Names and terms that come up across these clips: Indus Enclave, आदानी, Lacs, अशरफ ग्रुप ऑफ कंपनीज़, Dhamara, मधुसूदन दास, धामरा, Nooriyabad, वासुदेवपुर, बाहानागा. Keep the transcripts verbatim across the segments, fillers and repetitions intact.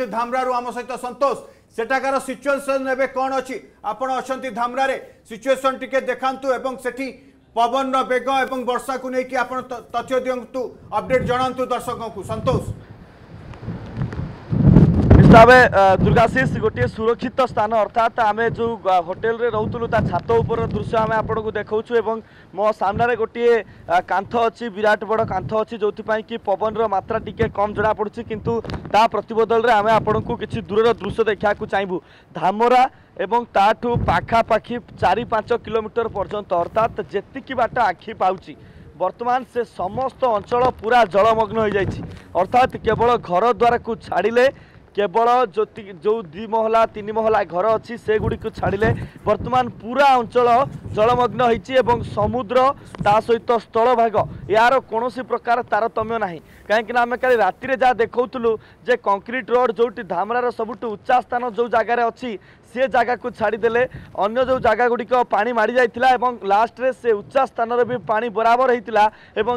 धामरा रू आम सहित संतोष सेठाकार सिचुएसन एवं कौन अच्छी आपण अच्छा धामरा सिचुएसन टी देखातु एवं सेठी पवन रेग एवं वर्षा को लेकिन आप तथ्य दिंतु अपडेट जनातु दर्शकों को संतोष तबे दुर्गाशीष गोटे सुरक्षित स्थान अर्थात आम जो होटेल रे रोलु ता छात उपर दृश्य आम आपको देखु एवं मो सामने गोटे कांथ अच्छी विराट बड़ कांथ अच्छी जो कि पवन मात्रा टिके कम जड़ा पड़ुछि किंतु ता प्रतिबदल रे आम आपको किसी दूर दृश्य देखा चाहबू धामरा एवं ताठू पाखापाखि चार पांच किलोमीटर पर्यंत अर्थात जेतिकी बाट आखि पाउछि वर्तमान से समस्त अंचल पूरा जलमग्न हो जाइछि अर्थात केवल घर द्वार को छाड़िले केवल जो जो दी महला तीन महला घर अच्छी से गुड़ी को छाड़िले वर्तमान पूरा अंचल जलमग्न होती एवं समुद्र ता सहित स्थल भाग यार कौन प्रकार तारतम्य ना कहीं आम कल राति जहाँ देखूलु जे कंक्रीट रोड जो धामरार सबुठ उच्चा स्थान जो जगार अच्छी से जगह को छाड़देले अगर जो जगह गुड़िक पानी माड़ जाता लास्ट्रे से उच्चा स्थान भी पानी बराबर होता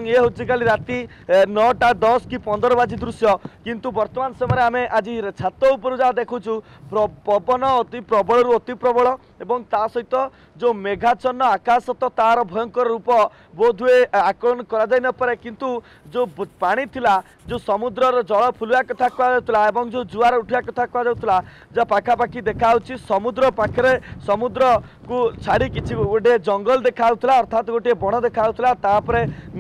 ये हूँ कल राति नौटा दस कि पंदर बाजी दृश्य किंतु वर्तमान समय आम आज छात उपर जहाँ देखुचु पवन अति प्रबल रु अति प्रबल एवं ता सहित जो मेघाचन्न आकाश तो तार भयंकर रूप बोध हुए आकलन कराई न पारे किंतु जो पानी थिला जो समुद्र जल फुलवा कथा कहला एवं जो जुआर उठा कथा कहला जहाँ पाखापाखि देखा समुद्र पाखे समुद्र को छाड़ी किसी गोटे जंगल देखा अर्थात गोटे बण देखा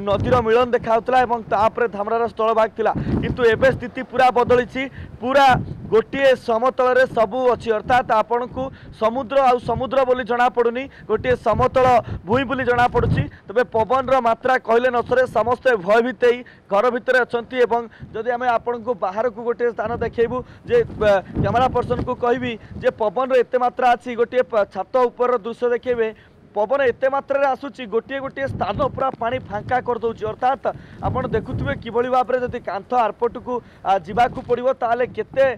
नदीर मिलन देखा धामरार स्थल भाग थिला किंतु एबे स्थिति पूरा बदली पूरा गोटे समतल रे सबू अच्छी अर्थात आपण को समुद्र आ समुद्र बोली जना पड़ुनी गोटे समतल भूई बोली जना पड़ुछि तबे पवन रो मात्रा कहले न सरे समस्ते भयभीत होई घर भितर अछंती एवं जदि हमें आपण को बाहर को गोटे स्थान देखैबू जे कैमरा पर्सन को कहबी जे पवन रो एते मात्रा अछि गोटे छात ऊपर दृश्य देखैबे पवन एते मात्रा आसूची गोटे गोटे स्थान पूरा पानी फांका कर करदे अर्थात आपड़ देखुवे किभली भाव में जब कांथ आरपट को जावाक पड़ो ताले केते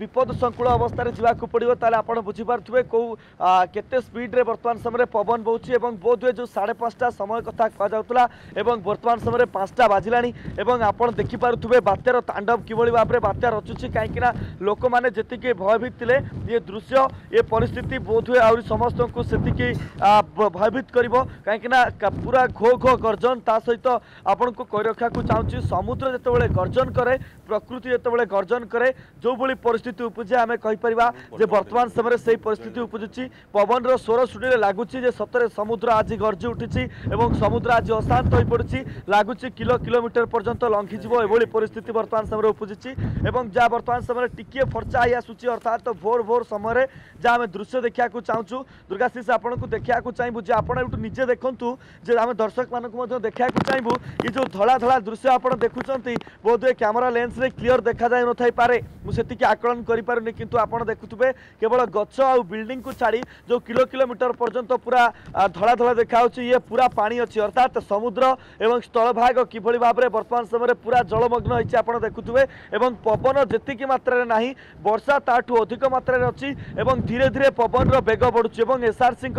विपद संकुल अवस्था जावाक पड़ो ताले आपड़ बुझीपे कौ केते स्पीड रे वर्तमान समय पवन बोची एवं बोध हुए जो साढ़े पाँचटा समय कथा कहला वर्तमान समय पाँचटा बाजिला आपड़ देखिपे बात्यार तांडव किभली भाव में बात्या रचुची कहीं लोक मैंने जी भयभीत थे ये दृश्य ये परिस्थिति बोध हुए आहरी समस्त को से भयभीत कर कहीं पूरा घो घो गर्जन ता सहित आपण को कई रखा चाहूँगी समुद्र जिते गर्जन करे प्रकृति जिते गर्जन करे जो भली परिस्थिति उपजे आम कहीपर जे वर्तमान समय से परिस्थिति उपजुची पवन रोर सुनीले लगुच सतरे समुद्र आज गर्जी उठी समुद्र आज अशांत हो पड़ी लगुच किलो किलोमीटर पर्यंत लंघिजी एभली परिस्थिति वर्तमान समय उपजुची जहाँ वर्तमान समय टिकिए फर्चा ही आसूची अर्थात भोर भोर समय जहाँ आम दृश्य देखा चाहूँ दुर्गाशीष आपण को देखा चाहबू जे आप निजे देखु जे आम दर्शक मानू देखा चाहबू ये जो धड़ा धड़ा दृश्य आप देखुंत बोध हुए कैमरा लेंस रे क्लियर देखा जाए नथाई पारे मुझे आकलन करें किंतु आप देखुए केवल गच्छ आ बिल्डिंग को छाड़ी जो किलो किलोमीटर पर्यंत पूरा धड़ा धड़ा देखा ये पूरा पानी अच्छी अर्थात समुद्र एवं स्थल भाग किभली भाव में वर्तमान समय पूरा जलमग्न होती आप देखुए एवं पवन जी मात्रा ना वर्षा ताठू अधिक मात्रा अच्छी धीरे धीरे पवन रेग बढ़ुएं एसआरसी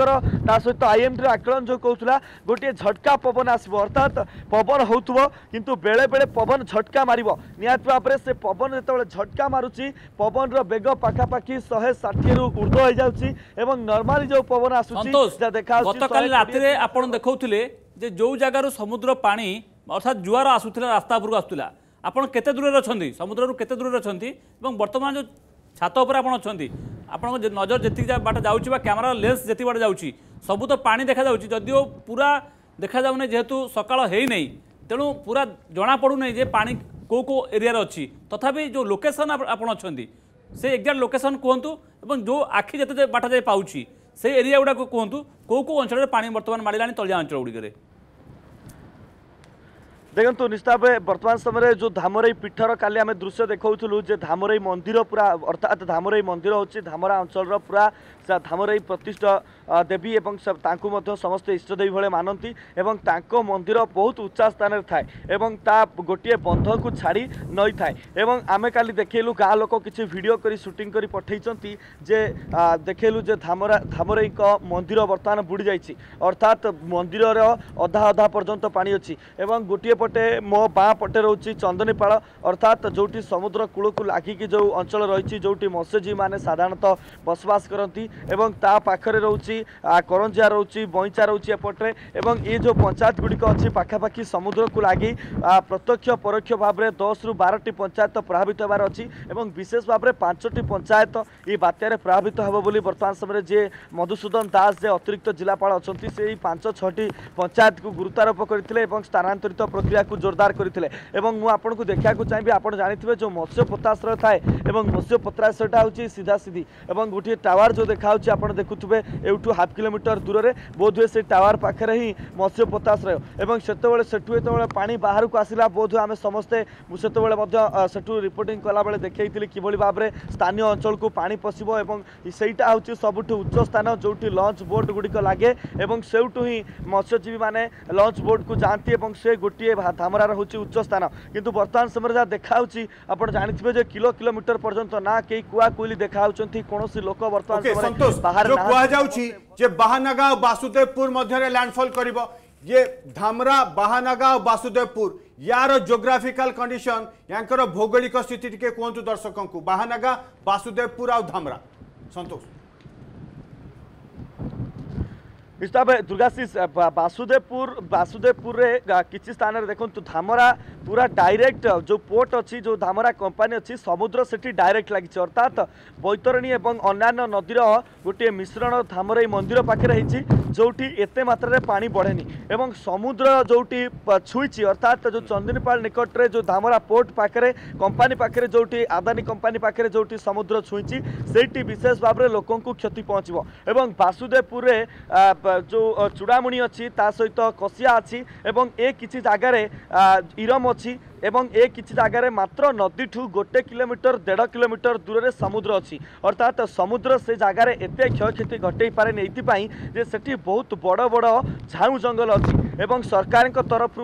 सहित आईएमटी आकलन जो कहला गोटे झटका पवन आसो अर्थात पवन होथबो किंतु बेले बेले पवन झटका मारिबो निहात भाव में से पवन जो झटका मारुची पवन रो बेग पाखापाखि एक सौ साठ रु ऊर्ध्व हो जाउची एवं नॉर्मली जो पवन आसुची जे देखा गतकाल राति रे आपण देखौथिले जे जो जागा रो समुद्र पानी अर्थात जुआर आसुथिला रास्ता पर आसुथिला आपण केते दूर अछंती समुद्र रो केते दूर अछंती एवं वर्तमान जो छात ऊपर आपण अछंती आपण नजर जेति बाट जाउची बा कैमरा लेंस जेति बाट जाउची सबू तो पानी देखा जाउची जदियो पूरा देखा जाऊ नै जेहेतु सकाळ हेई नै तेणु पूरा जना पड़ू नै जे पानी को को एरिया रे अछि तथापि जो लोकेशन आपण अछंती से एग्जैक्ट लोकेशन कोहंतु एवं जो आखि जेते बाट जाय पाउची से एरिया उडा को कोहंतु को को अंचल रे पानी वर्तमान माडिलानी तलिया अंचल उडी करे देखु निश्चित भाव वर्तमान समय जो धामराई पीठर काली आम दृश्य देखा जे धामराई मंदिर पूरा अर्थात धामराई मंदिर हूँ धामरा अंचल पूरा जा धामराई प्रतिष्ठा देवी एवं तांकु समस्त इष्टदेवी भाई मानती एवं तांको मंदिर बहुत उच्चा स्थान थाए एवं ता गोटे बंध को छाड़ी नई थाए एवं आमे काली देखलु गाँ लोक किसी वीडियो करी शूटिंग करी पठाई जे देखलु जे धामरा धामराई मंदिर बर्तमान बुड़ी जाइए अर्थात मंदिर अधा अधा पर्यंत पानी अच्छी एवं गोटे पटे मो बाँ पटे रोचे चंदनीपाड़ अर्थात जोटी समुद्र कूल को लगिकी जो अंचल रही जोटी मत्स्यजीवी मैंने साधारणतः बसवास करती पाखरे रोची करंजिया रोची बईचा रोची एपटे एवं ये जो पंचायत गुड़िक अच्छी पाखापाखि समुद्र को लगी प्रत्यक्ष परोक्ष भाव में दस रु बारह पंचायत प्रभावित होबार अच्छी एवं विशेष भाव में पांचटी पंचायत ये बात्यार प्रभावित होब बोली वर्तमान समय जे मधुसूदन दास जे अतिरिक्त जिलापाल अच्छा से पांच छटी पंचायत को गुरुत्वारोप करते स्थानांतरित प्रक्रिया को जोरदार करते मुझे देखा चाहिए आप जानते हैं जो मत्स्य पत्राश्रय थाए मत्स्य पत्राश्रयटा हूँ सीधा सीधी एवं गोटे टावर जो देखा आप देखुए एवं हाफ किलोमीटर दूर में बोधहुए से टावर पाखे ही मत्स्य पत्राश्रय एवं से पानी बाहर को आसला बोधहुए आम समस्ते से रिपोर्टिंग कलाबे देखी किभली भाव में स्थानीय अंचल को पानी पशो एवं सेटा हूँ सबुठ उच्च स्थान जो लंच बोट गुड़िक लगे और सेठू ही मत्स्यजीवी मैंने लंच बोट को जाती से गोटे धामरार हूँ उच्च स्थान किंतु बर्तमान समय जहाँ देखा आप जानते किलो किलोमीटर पर्यंत ना कई कुआ कोईली देखा कौन लोक बर्तमान बाहानागा वासुदेवपुर मध्य लैंडफॉल करिबो ये धामरा बाहानागा वासुदेवपुर यार ज्योग्राफिकल कंडीशन यांकर भौगोलिक स्थिति टिके कहतु दर्शकों को बाहानागा वासुदेवपुर आ धामरा संतोष हिसाब दुर्गाशीष वासुदेवपुर वासुदेवपुर किसी स्थान में देखो धामरा पूरा डायरेक्ट जो पोर्ट अच्छी जो धामरा कंपानी अच्छी समुद्र से डायरेक्ट लगी अर्थात बैतरणी और अन्न्य नदीर गोटे मिश्रण धामराई मंदिर पाखे रही जोटी एते मात्रा पानी बढ़ेनी एवं समुद्र जोटी छुई अर्थात जो चंदनीपाल निकट रे जो धामरा पोर्ट पाखे कंपानी पाखे जोटी आदानी कंपानी पाखे जोटी समुद्र छुई से विशेष भाव में लोक क्षति पहुँचो एवं वासुदेवपुर जो चूड़ामुणी अच्छी सहित कसिया अच्छी एवं ए किसी जगार इरम अच्छी एवं ए किसी जगार मात्र नदी ठू गोटे किलोमीटर देढ़ किलोमीटर दूर में समुद्र अच्छी अर्थात समुद्र से जगार एत क्षय क्षति घटे पारे ये से बहुत बड़ बड़ झाऊ जंगल अच्छी एवं सरकार तरफ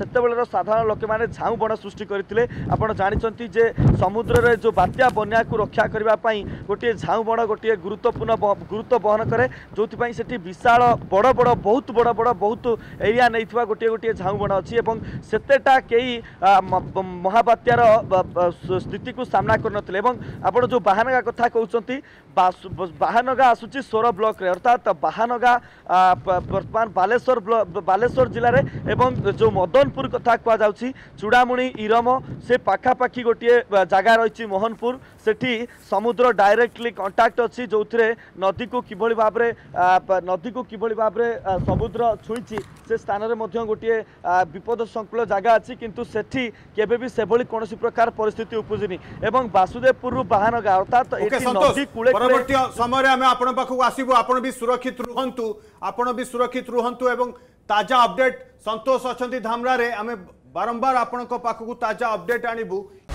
से साधारण लोक मैंने झाऊ बण सृष्टि करते आपड़ जानते जे समुद्र रे जो बात्या बन्या को रक्षा करने गोटे झाऊ बण गोटे गुरुत्वपूर्ण गुरुत्व बहन कै जो से विशाल बड़ बड़ बहुत बड़ बड़ बहुत एरिया नहीं गोटे गोटे झाऊ बण अच्छी एवं सेतेटा कई महाबात्यार स्थिति को सामना कर जो बाहानगा कथा कहते बाहानगा आसूची सोर ब्लक अर्थात बाहानगा बर्तमान बालेश्वर ब्लक बाले जिले में एवं जो मदनपुर कथा कहुच्छी चूड़ामुणी इरम से पाखापाखि गोटे जगह रही मोहनपुर सेठी समुद्र डायरेक्टली कंटाक्ट अच्छी जो थे नदी को किभली भाव में नदी को किभली भाव में समुद्र छुई से स्थान में गोटे विपद संकुल जगह अच्छी किंतु सेठी केबे भी सेभली कौन प्रकार परिस्थिति उपजिनी एवं वासुदेवपुर बाहानगा अर्थात नदी कूले परवर्ती समय आम आपको आसबू आप सुरक्षित रुहतु आप सुरक्षित रुहतु एवं ताजा अपडेट संतोष अच्छा धामरारे आमे बारंबार आपको ताजा अपडेट आणबू